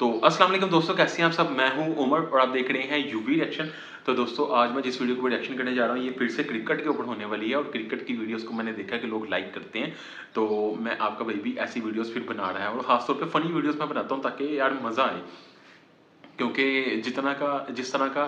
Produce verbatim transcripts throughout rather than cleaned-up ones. तो अस्सलाम वालेकुम दोस्तों, कैसे हैं आप सब। मैं हूं उमर और आप देख रहे हैं यू वी रिएक्शन। तो दोस्तों आज मैं जिस वीडियो को रिएक्शन करने जा रहा हूं ये फिर से क्रिकेट के ऊपर होने वाली है और क्रिकेट की वीडियोस को मैंने देखा कि लोग लाइक करते हैं, तो मैं आपका भाई भी ऐसी वीडियोस फिर बना रहा है और खासतौर पर फनी वीडियोज़ मैं बनाता हूँ ताकि यार मज़ा आए, क्योंकि जितना का जिस तरह का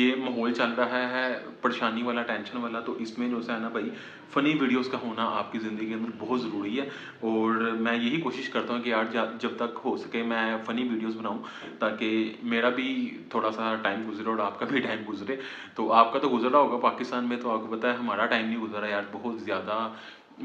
ये माहौल चल रहा है परेशानी वाला, टेंशन वाला, तो इसमें जो है ना भाई फ़नी वीडियोस का होना आपकी ज़िंदगी के अंदर बहुत ज़रूरी है। और मैं यही कोशिश करता हूँ कि यार जब तक हो सके मैं फ़नी वीडियोस बनाऊँ ताकि मेरा भी थोड़ा सा टाइम गुजरे और आपका भी टाइम गुजरे। तो आपका तो गुजरा होगा पाकिस्तान में, तो आपको पता है हमारा टाइम नहीं गुजरा यार, बहुत ज़्यादा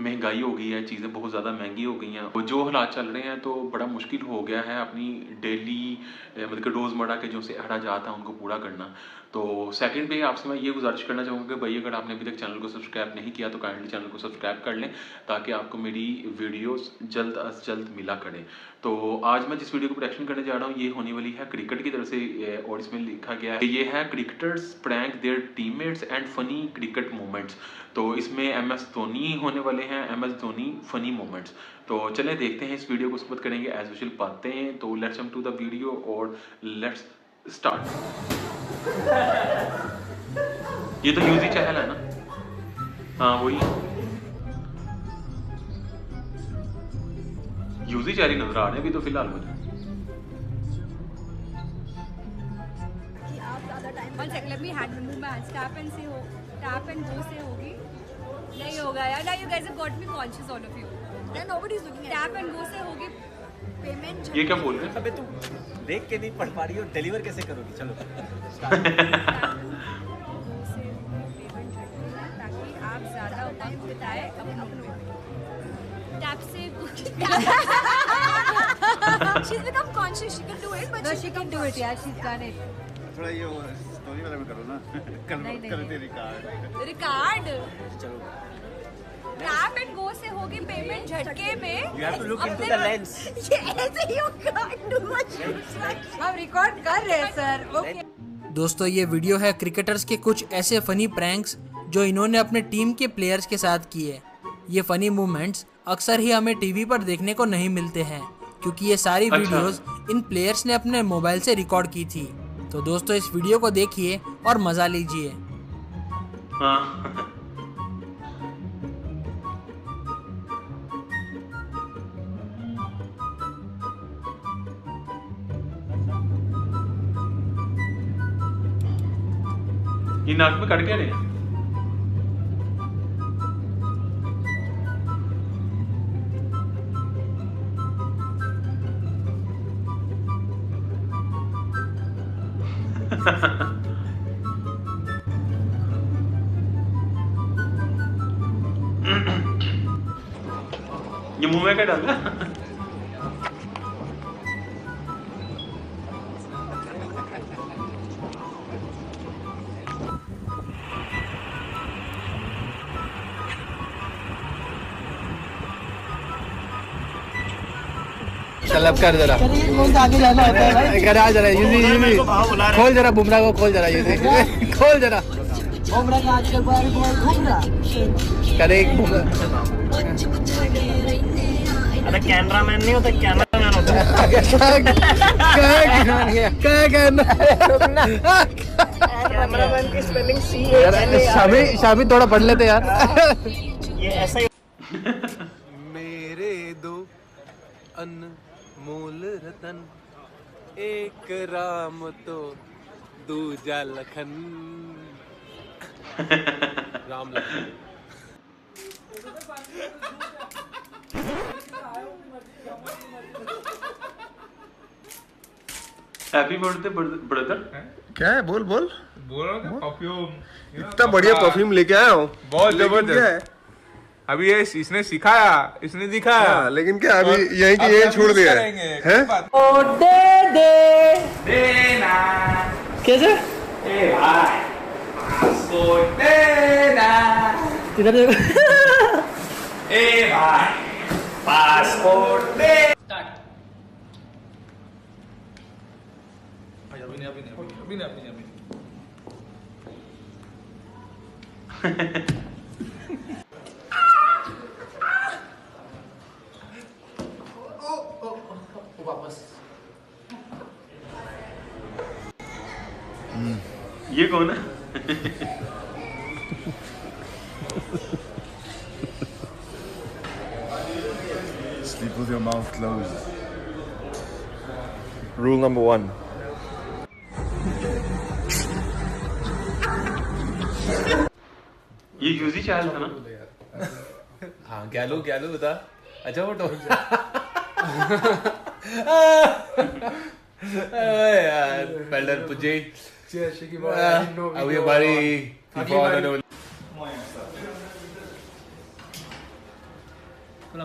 महंगाई हो गई है, चीज़ें बहुत ज़्यादा महंगी हो गई हैं और जो हालात चल रहे हैं तो बड़ा मुश्किल हो गया है अपनी डेली मतलब कि रोज़मर्रा के जो से अखराजात हैं उनको पूरा करना। तो सेकंड पे आपसे मैं ये गुजारिश करना चाहूँगा कि भाई अगर आपने अभी तक चैनल को सब्सक्राइब नहीं किया तो काइंडली चैनल को सब्सक्राइब कर लें ताकि आपको मेरी वीडियोस जल्द अज जल्द मिला करें। तो आज मैं जिस वीडियो को प्रोडक्शन करने जा रहा हूँ ये होने वाली है क्रिकेट की तरफ से और इसमें लिखा गया है ये है cricketers prank their teammates and funny cricket moments. तो इसमें एम एस धोनी होने वाले हैं, M S Dhoni funny moments. तो चले देखते हैं इस वीडियो को, उसके बाद करेंगे एज यूजुअल बातें हैं। तो let's come to the video और लेट्स स्टार्ट। ये तो यूजी चैनल है ना, हाँ वही यूजी चैनल नजर आ रहे हैं अभी तो फिलहाल मुझे। आप ज्यादा time one second, let me hand movement tap and से हो, टैप एंड गो से होगी, नहीं होगा यार, now you guys have got me conscious all of you, there nobody is looking, tap and go से होगी पेमेंट। ये क्या बोल रहे हैं? अबे तू देख के नहीं पढ़ पा रही हो, डिलीवर कैसे करोगी? चलो ताकि आप ज़्यादा वक्त बिताए अपनों में। टैप से She's become conscious, she can do it, but she can do it, yeah, she's done it। थोड़ा ये स्टोरी वाला भी करो ना, करते रिकॉर्ड रिकॉर्ड चलो टैप एंड गो से होगी पेमेंट झटके में। You have to look into the lens. ये ऐसे ही हम रिकॉर्ड कर रहे हैं सर। ओके दोस्तों, ये वीडियो है क्रिकेटर्स के कुछ ऐसे फनी प्रैंक्स जो इन्होंने अपने टीम के प्लेयर्स के साथ किए। ये फनी मूवमेंट्स अक्सर ही हमें टीवी पर देखने को नहीं मिलते हैं क्योंकि ये सारी वीडियोस इन प्लेयर्स ने अपने मोबाइल से रिकॉर्ड की थी। तो दोस्तों इस वीडियो को देखिए और मजा लीजिए। ये नाक में कट क्या रहे हैं? ये मुंह में क्या डाला? तलब कर जरा, आगे जाना होता है भाई, घर आ जरा, यूजी यूजी खोल जरा, बुमराह को खोल जरा, यूजी खोल जरा बुमराह का आजकल बाहर घूम रहा करे। अरे कैमरामैन नहीं होता, कैमरामैन होता है। क्या क्या क्या कैमरामैन की स्पेलिंग सी है। शामी शामी थोड़ा पढ़ लेते यार, ये ऐसा मेरे दो अन्न मोल रतन, एक राम तो दूजा Lakhan, Ram Lakhan. Happy birthday brother. क्या है? बोल बोल बोल रहा हूँ। परफ्यूम इतना बढ़िया परफ्यूम लेके आया हूँ, बहुत जबरदस्त। अभी ये इसने सिखाया, इसने दिखाया, हाँ, लेकिन क्या अभी यही की यही छोड़ दिया है। ओ दे दे देना कैसे ए भाई, सो देना इधर देखो ए भाई, पासपोर्ट दे। अभी नहीं अभी नहीं अभी नहीं अभी नहीं अभी वापस ये कौन है? Sleep with your mouth closed. Rule number one. ये यूजी चाल था ना? हाँ गैलो गैलो बता। अच्छा वो यार बेल्डर पुजे। अब ये बारी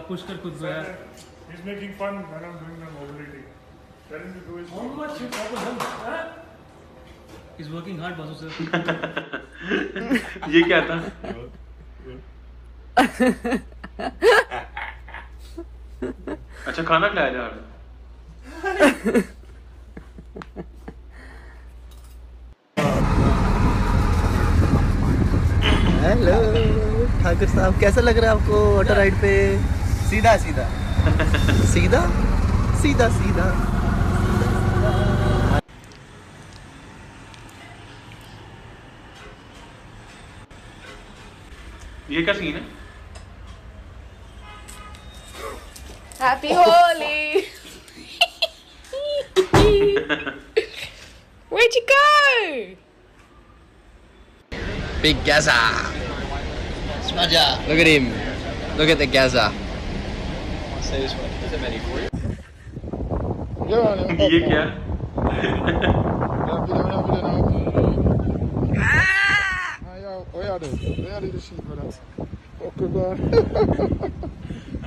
पुश कर खुद यार। He's making fun when I'm doing the mobility. Telling me to do it. How much you problem? He's working hard, Basu sir. ये क्या था? अच्छा खाना खिलाया जा रहा है। हेलो ठाकुर साहब, कैसा लग रहा है आपको ऑटो राइड पे? सीधा सीधा सीधा सीधा सीधा ये क्या सीन है? Happy Holi. Where'd you go? Big Gaza. Smaja. Look at him. Look at the Gaza. There's a many for you. You're on him. ये क्या?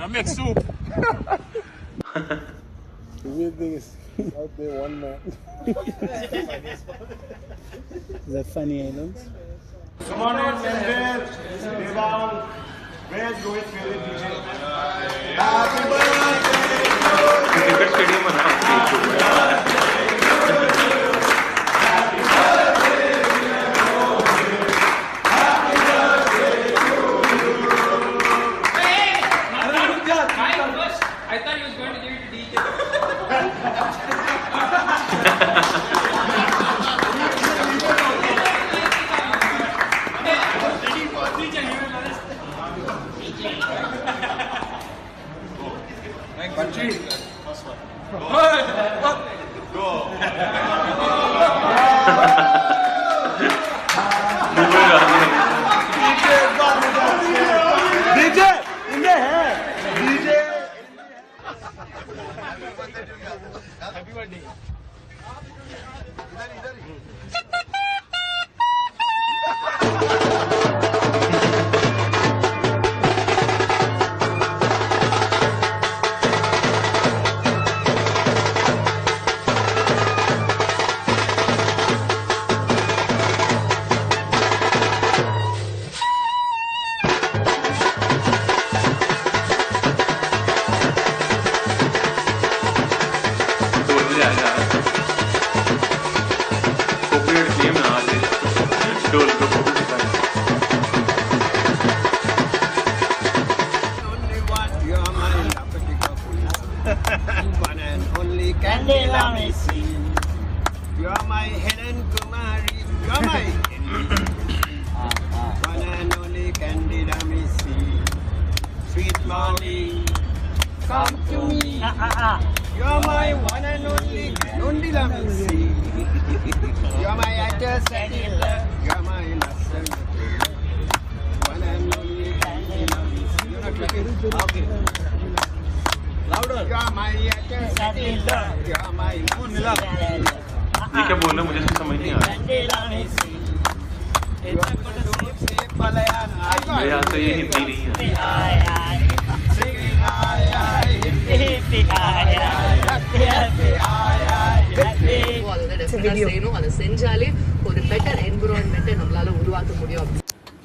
I make soup. The weird thing is, out there one man. Is that funny island? Tomorrow, Sunday, Deval, where do it really begin? Happy birthday! Cricket stadium on half stage.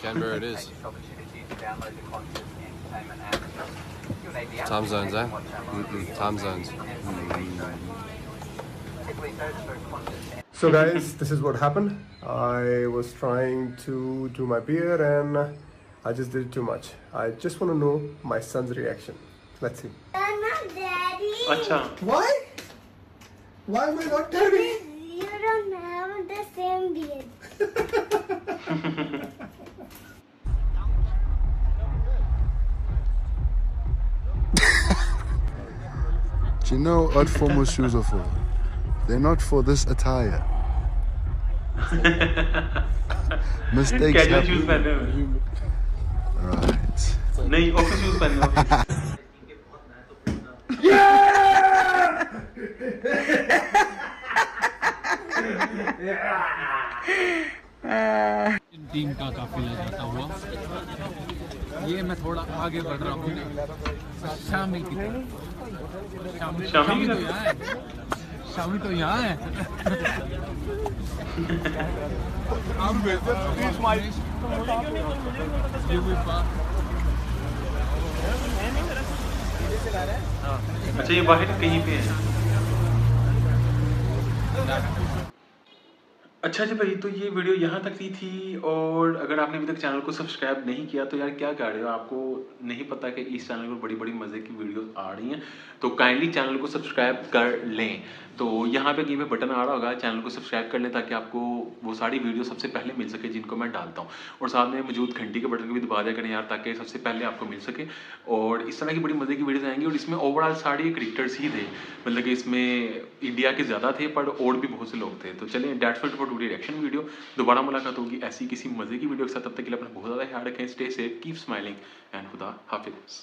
Canberra it is. Time zones, eh? Mm-mm. Time zones. Mm-hmm. So guys, this is what happened. I was trying to do my beer and I just did it too much. I just want to know my son's reaction. Let's see. I'm not daddy. Why? Why we're not daddy? don't have the same beard. You know what formal shoes are for? They're not for this attire. Mistakes happen. Right. No, office shoes पहने. Team का काफिला जाता हुआ, ये मैं थोड़ा आगे बढ़ रहा हूँ शामी की तरफ. शामी, शामी तो यहाँ है, शामी तो यहाँ है. अच्छा ये बाहर कहीं पे है. अच्छा जी भाई, तो ये वीडियो यहाँ तक की थी. और अगर आपने अभी तक चैनल को सब्सक्राइब नहीं किया तो यार क्या कर रहे हो, आपको नहीं पता कि इस चैनल पर बड़ी बड़ी मज़े की वीडियोस आ रही हैं. तो काइंडली चैनल को सब्सक्राइब कर लें. तो यहाँ पे गिव बटन आ रहा होगा, चैनल को सब्सक्राइब कर लें ताकि आपको वो सारी वीडियो सबसे पहले मिल सके जिनको मैं डालता हूँ. और साथ में मौजूद घंटी के बटन को भी दबा दिया करें यार, ताकि सबसे पहले आपको मिल सके. और इस तरह की बड़ी मज़े की वीडियोज़ आएंगी. और इसमें ओवरऑल सारे क्रिकेटर्स ही थे, मतलब कि इसमें इंडिया के ज़्यादा थे पर और भी बहुत से लोग थे. तो चलिए that's it for today reaction video. दोबारा मुलाकात होगी ऐसी किसी मज़े की वीडियो के साथ. तब तक के लिए अपना बहुत ज़्यादा ख्याल रखें. Stay safe, keep smiling and खुदा हाफिज़.